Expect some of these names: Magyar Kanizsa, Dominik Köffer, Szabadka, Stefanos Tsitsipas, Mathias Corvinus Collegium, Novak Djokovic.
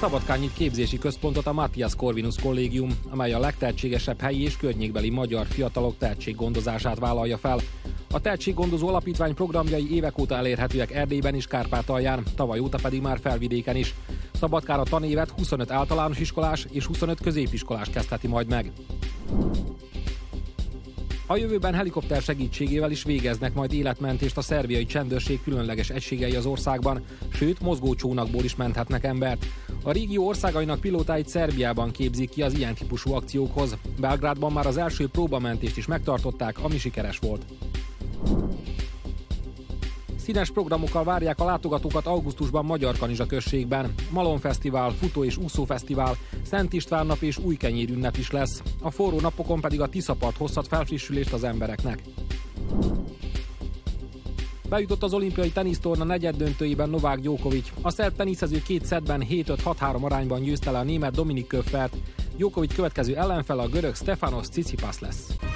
Szabadkán nyit képzési központot a Mathias Corvinus Collegium, amely a legtehetségesebb helyi és környékbeli magyar fiatalok tehetséggondozását vállalja fel. A tehetséggondozó alapítvány programjai évek óta elérhetőek Erdélyben és Kárpátalján, tavaly óta pedig már Felvidéken is. Szabadkára tanévet 25 általános iskolás és 25 középiskolás kezdheti majd meg. A jövőben helikopter segítségével is végeznek majd életmentést a szerbiai csendőrség különleges egységei az országban, sőt mozgócsónakból is menthetnek embert. A régió országainak pilótáit Szerbiában képzik ki az ilyen típusú akciókhoz. Belgrádban már az első próbamentést is megtartották, ami sikeres volt. Színes programokkal várják a látogatókat augusztusban Magyar Kanizsa községben. Malomfesztivál, futó- és úszófesztivál, Szent István nap és újkenyér ünnep is lesz. A forró napokon pedig a Tiszapart hozhat felfrissülést az embereknek. Bejutott az olimpiai tenisztorna negyeddöntőiben Novak Djokovic. A szerb teniszező két szettben 7-5-6-3 arányban győzte le a német Dominik Köffert. Djokovic következő ellenfele a görög Stefanos Tsitsipas lesz.